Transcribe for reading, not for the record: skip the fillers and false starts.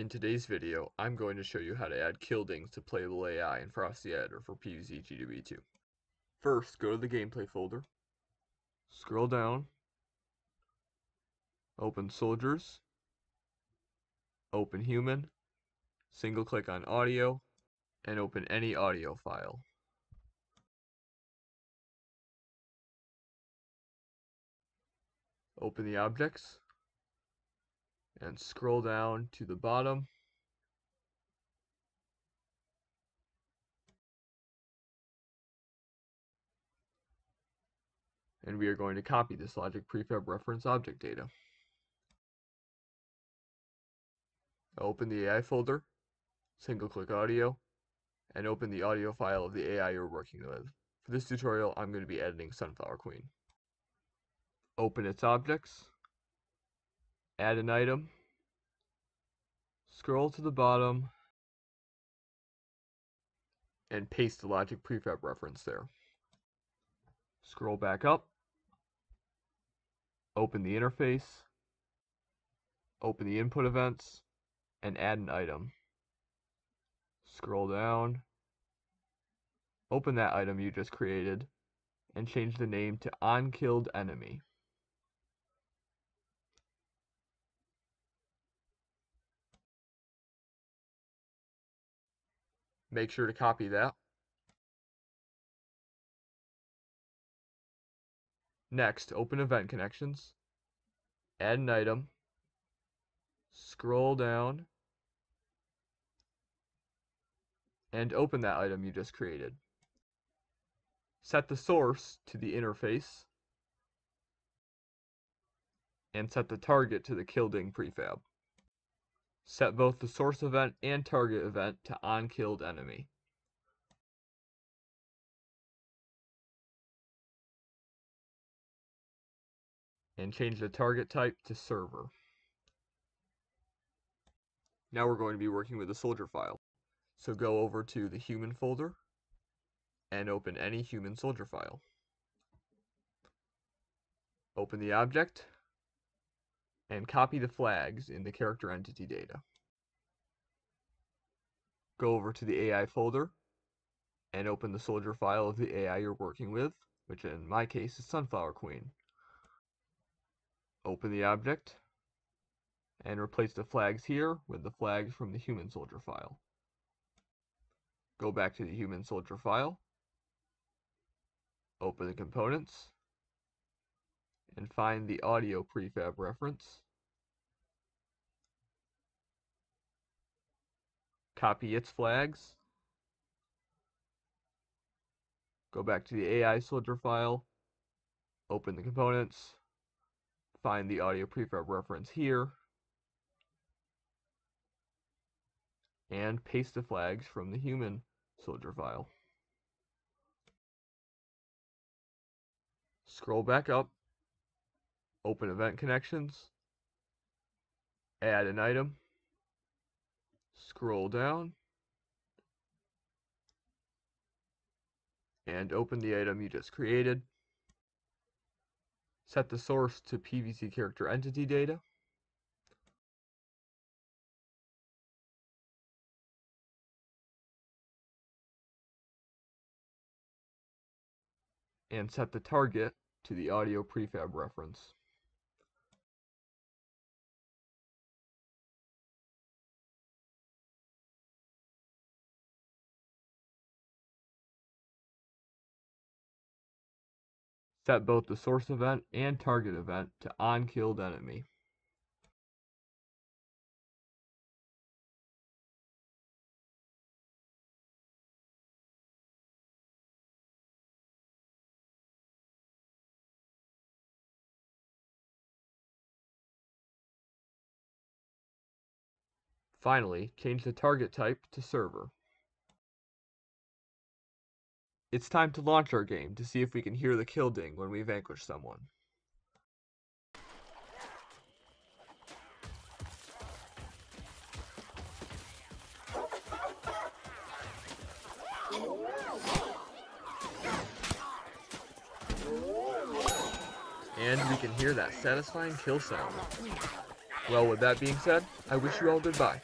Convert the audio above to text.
In today's video, I'm going to show you how to add kill dings to playable AI in Frosty Editor for PvZ GW2. First, go to the gameplay folder, scroll down, open Soldiers, open Human, single click on Audio, and open any audio file. Open the objects, and scroll down to the bottom. And we are going to copy this Logic Prefab reference object data. Open the AI folder, single click audio, and open the audio file of the AI you're working with. For this tutorial, I'm going to be editing Sunflower Queen. Open its objects. Add an item, scroll to the bottom, and paste the Logic Prefab reference there. Scroll back up, open the interface, open the input events, and add an item. Scroll down, open that item you just created, and change the name to OnKilledEnemy. Make sure to copy that. Next, open Event Connections, add an item, scroll down, and open that item you just created. Set the source to the interface, and set the target to the Kill Ding Prefab. Set both the source event and target event to OnKilledEnemy. And change the target type to server. Now we're going to be working with the soldier file. So go over to the human folder and open any human soldier file. Open the object and copy the flags in the character entity data. Go over to the AI folder and open the soldier file of the AI you're working with, which in my case is Sunflower Queen. Open the object and replace the flags here with the flags from the human soldier file. Go back to the human soldier file, open the components, and find the audio prefab reference, copy its flags, go back to the AI soldier file, open the components, find the audio prefab reference here, and paste the flags from the human soldier file. Scroll back up, open Event Connections, add an item, scroll down, and open the item you just created. Set the source to PvZ character entity data, and set the target to the audio prefab reference. Set both the source event and target event to OnKilledEnemy. Finally, change the target type to server. It's time to launch our game to see if we can hear the kill ding when we vanquish someone. And we can hear that satisfying kill sound. Well, with that being said, I wish you all goodbye.